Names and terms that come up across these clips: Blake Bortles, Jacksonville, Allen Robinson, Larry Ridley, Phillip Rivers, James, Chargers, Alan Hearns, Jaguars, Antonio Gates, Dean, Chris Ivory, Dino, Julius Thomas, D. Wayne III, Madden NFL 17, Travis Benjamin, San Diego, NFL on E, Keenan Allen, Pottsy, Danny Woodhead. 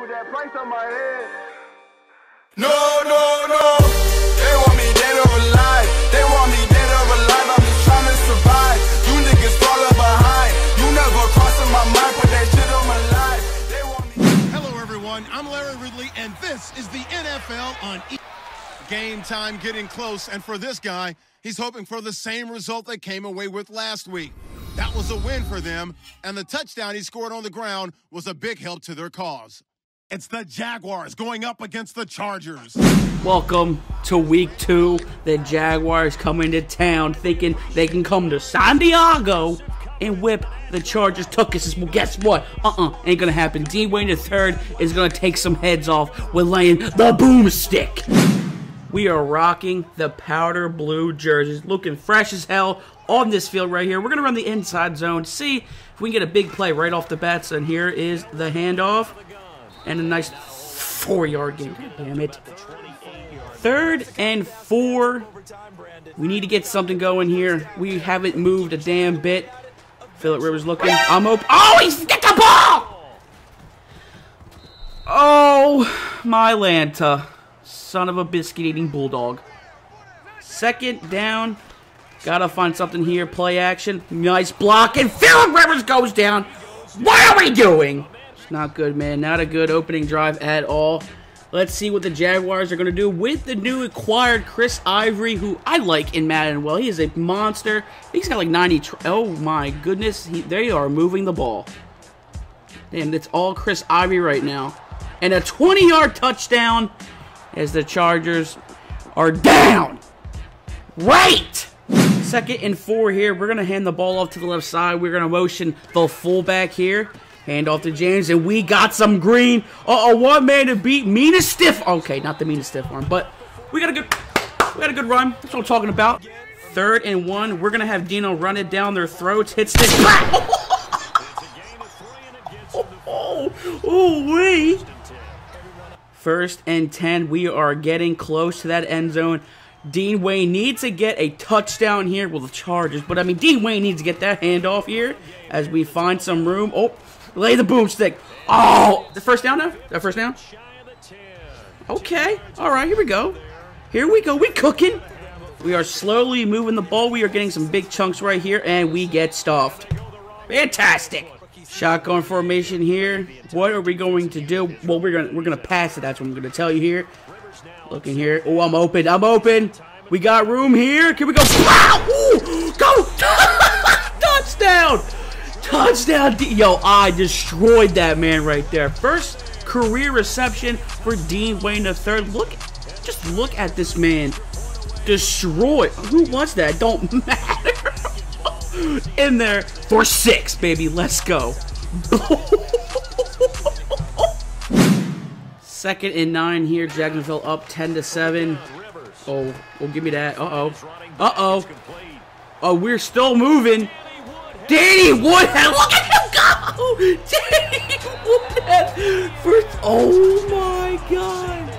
put that price on my head. No, no, no. They want me dead or alive. They want me dead or alive. I'm just trying to survive. You niggas falling behind. You never crossing my mind. Put that shit on my life. They want me. Hello, everyone. I'm Larry Ridley, and this is the NFL on E. Game time getting close, and for this guy, he's hoping for the same result they came away with last week. That was a win for them, and the touchdown he scored on the ground was a big help to their cause. It's the Jaguars going up against the Chargers. Welcome to week 2. The Jaguars come into town thinking they can come to San Diego and whip the Chargers tuckus. Well, guess what? Ain't gonna happen. D. Wayne III is gonna take some heads off with laying the boomstick. We are rocking the powder blue jerseys, looking fresh as hell on this field right here. We're going to run the inside zone, see if we can get a big play right off the bat. And here is the handoff and a nice 4-yard gain. Damn it. 3rd and 4. We need to get something going here. We haven't moved a damn bit. Phillip Rivers looking. I'm open. Oh, he's got the ball! Oh, my Lanta. Son of a biscuit-eating bulldog. 2nd down. Gotta find something here. Play action. Nice block. And Phillip Rivers goes down. What are we doing? It's not good, man. Not a good opening drive at all. Let's see what the Jaguars are going to do with the new acquired Chris Ivory, who I like in Madden. Well, he is a monster. He's got like 90. Oh, my goodness. They are moving the ball. And it's all Chris Ivory right now. And a 20-yard touchdown. As the Chargers are down. Right! 2nd and 4 here. We're going to hand the ball off to the left side. We're going to motion the fullback here. Hand off to James. And we got some green. Uh-oh, one man to beat. Meanest stiff. Okay, not the meanest stiff arm. But we got a good run. That's what I'm talking about. 3rd and 1. We're going to have Dino run it down their throats. Hits this. Oh, wait. 1st and 10, we are getting close to that end zone. Dean Wayne needs to get a touchdown here. Well, the Chargers, but I mean, Dean Wayne needs to get that handoff here as we find some room. Oh, lay the boomstick. Oh, the 1st down now? That 1st down? Okay. All right, here we go. Here we go. We cooking. We are slowly moving the ball. We are getting some big chunks right here, and we get stuffed. Fantastic. Shotgun formation here. What are we going to do? Well, we're gonna pass it. That's what I'm gonna tell you here. Looking here. Oh, I'm open. I'm open. We got room here. Can we go? Wow! Ooh, go! Touchdown! Touchdown! Yo, I destroyed that man right there. 1st career reception for D. Wayne III. Look, just look at this man. Destroy. Who wants that? Don't matter. In there for 6, baby. Let's go. 2nd and 9 here. Jacksonville up 10-7. Oh, well, give me that. Oh, we're still moving. Danny Woodhead. Look at him go. Danny Woodhead. Oh, my God.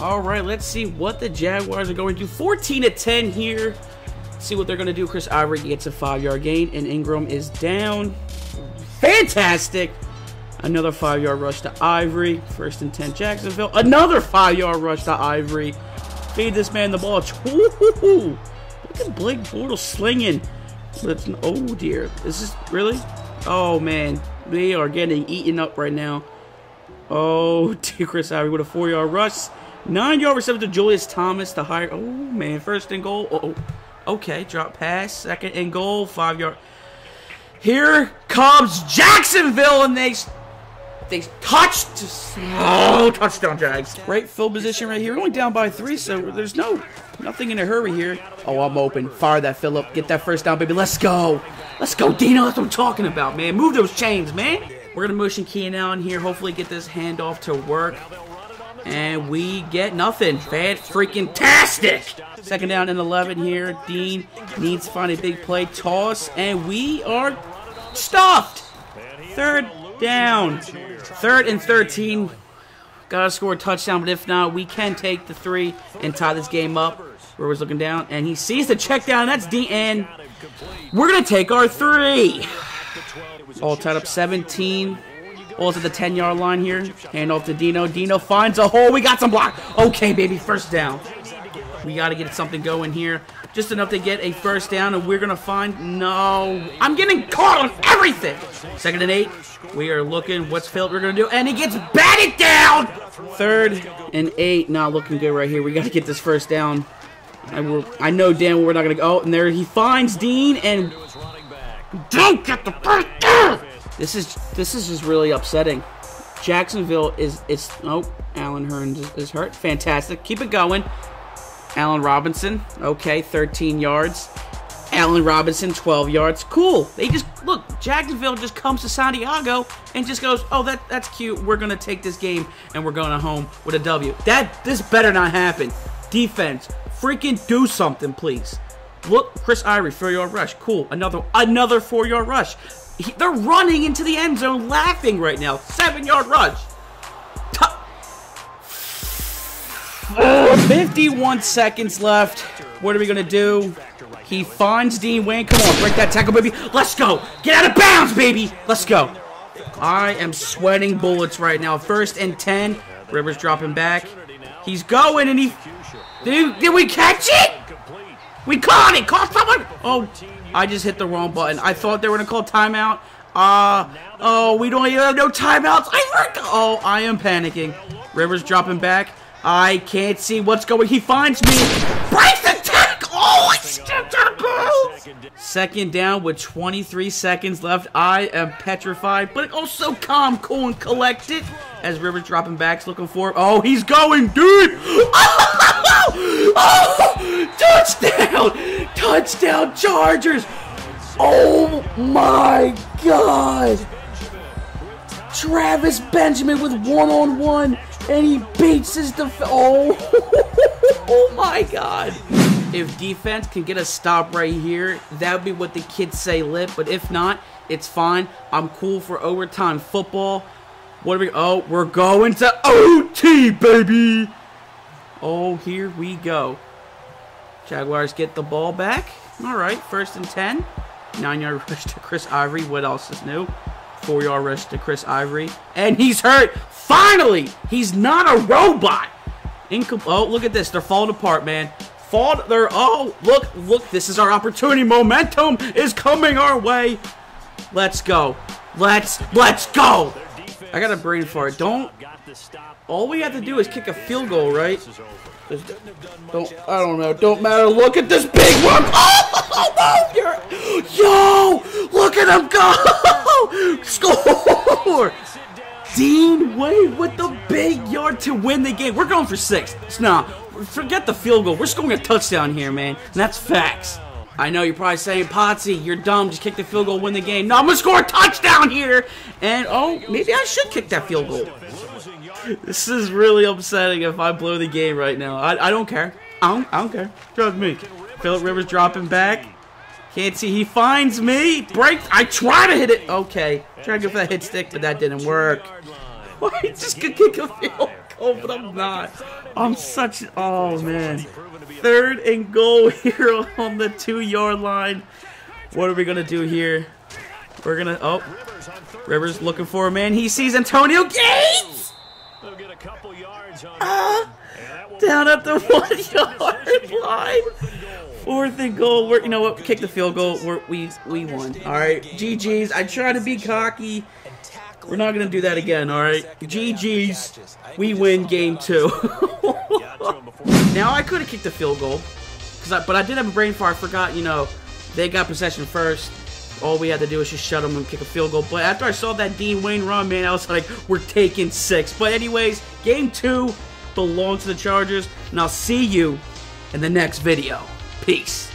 All right, let's see what the Jaguars are going to do. 14-10 here. See what they're going to do. Chris Ivory gets a 5-yard gain, and Ingram is down. Fantastic. Another 5-yard rush to Ivory. 1st and 10, Jacksonville. Another 5-yard rush to Ivory. Feed this man the ball. Ooh, look at Blake Bortles slinging. Oh, dear. Is this really? Oh, man. They are getting eaten up right now. Oh, dear. Chris Ivory with a 4-yard rush. 9-yard reception to Julius Thomas. The higher. Oh, man. 1st and goal. Uh-oh. Okay, drop pass, 2nd and goal, 5-yard. Here comes Jacksonville, and they touched. Oh, touchdown, Jags! Great field position right here. We're only down by 3, so there's nothing in a hurry here. Oh, I'm open. Fire that Phillip. Get that 1st down, baby. Let's go. Let's go, Dino. That's what I'm talking about, man. Move those chains, man. We're gonna motion Keenan Allen here. Hopefully, get this handoff to work. And we get nothing. Bad freaking tastic. 2nd down and 11 here. Dean needs to find a big play. Toss, and we are stuffed. 3rd down. 3rd and 13. Gotta score a touchdown, but if not, we can take the 3 and tie this game up. Rivers looking down, and he sees the check down. That's Dean, and we're gonna take our 3. All tied up 17. Ball's at the 10-yard line here. Hand off to Dino. Dino finds a hole. We got some block. Okay, baby. First down. We got to get something going here. Just enough to get a first down, and we're going to find... No. I'm getting caught on everything. 2nd and 8. We are looking. What's Phillip we're going to do? And he gets batted down. 3rd and 8. Not looking good right here. We got to get this first down. I know damn well we're not going to go. Oh, and there he finds Dean, and... Don't get the first down. This is just really upsetting. Jacksonville is oh, Alan Hearns is hurt. Fantastic. Keep it going. Allen Robinson. Okay, 13 yards. Allen Robinson, 12 yards. Cool. They just look, Jacksonville just comes to San Diego and just goes, "Oh, that's cute. We're going to take this game and we're going home with a W." This better not happen. Defense, freaking do something, please. Look, Chris Ivory, 4-yard rush. Cool. Another 4-yard rush. They're running into the end zone laughing right now. 7-yard rush. 51 seconds left. What are we going to do? He finds Dean Wayne. Come on, break that tackle, baby. Let's go. Get out of bounds, baby. Let's go. I am sweating bullets right now. 1st and 10. Rivers dropping back. He's going, and he... Did we catch it? We caught it! Caught someone! Oh, I just hit the wrong button. I thought they were going to call timeout. Oh, we don't even have no timeouts. Oh, I am panicking. Rivers dropping back. I can't see what's going. He finds me. Break the tackle! Oh, I stepped out of bounds! 2nd down with 23 seconds left. I am petrified, but also calm, cool, and collected. As Rivers dropping back, looking for him. Oh, he's going deep! Oh! Touchdown! Touchdown, Chargers! Oh my God! Travis Benjamin with one-on-one, and he beats his defense. Oh my God! If defense can get a stop right here, that would be what the kids say lit, but if not, it's fine. I'm cool for overtime football. What are we? Oh, we're going to OT, baby! Oh, here we go. Jaguars get the ball back. All right, 1st and 10. 9-yard rush to Chris Ivory. What else is new? 4-yard rush to Chris Ivory. And he's hurt. Finally, he's not a robot. Oh, look at this. They're falling apart, man. Oh, look. This is our opportunity. Momentum is coming our way. Let's go. Let's go. I got a brain fart. Don't. All we have to do is kick a field goal, right? I don't know. Don't matter. Look at this big one. Oh, yo! Look at him go! Score! Dean Wade with the big yard to win the game. We're going for 6. Nah, forget the field goal. We're scoring a touchdown here, man. And that's facts. I know you're probably saying, Potsy, you're dumb. Just kick the field goal, win the game. No, I'm going to score a touchdown here. And, oh, maybe I should kick that field goal. This is really upsetting if I blow the game right now. I don't care. I don't care. Trust me. Phillip Rivers dropping back. Can't see. He finds me. Break. I try to hit it. Okay. Try to go for that hit stick, but that didn't work. Why just could kick a field goal, but I'm not. I'm such an... Oh, man. 3rd and goal here on the 2-yard line. What are we going to do here? We're going to... Oh. Rivers looking for a man. He sees Antonio Gates. Down at the 1-yard line. 4th and goal. You know what? Kick the field goal. We won. All right. GG's. I try to be cocky. We're not going to do that again. All right. GG's. We win game 2. Now, I could have kicked the field goal, but I did have a brain fart. I forgot, you know, they got possession first. All we had to do was just shut them and kick a field goal. But after I saw that Dean Wayne run, man, I was like, we're taking 6. But anyways, game 2 belongs to the Chargers, and I'll see you in the next video. Peace.